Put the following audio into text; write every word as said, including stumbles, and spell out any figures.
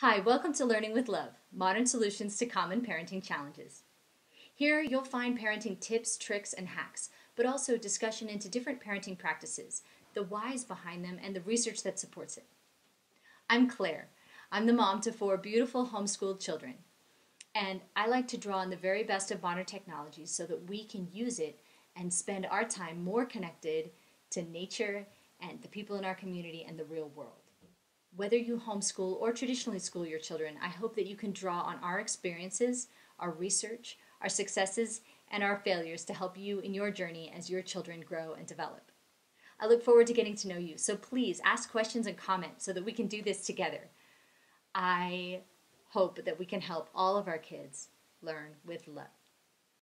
Hi, welcome to Learning with Love, Modern Solutions to Common Parenting Challenges. Here you'll find parenting tips, tricks, and hacks, but also discussion into different parenting practices, the whys behind them, and the research that supports it. I'm Claire. I'm the mom to four beautiful homeschooled children, and I like to draw on the very best of modern technology so that we can use it and spend our time more connected to nature and the people in our community and the real world. Whether you homeschool or traditionally school your children, I hope that you can draw on our experiences, our research, our successes, and our failures to help you in your journey as your children grow and develop. I look forward to getting to know you, so please ask questions and comment so that we can do this together. I hope that we can help all of our kids learn with love.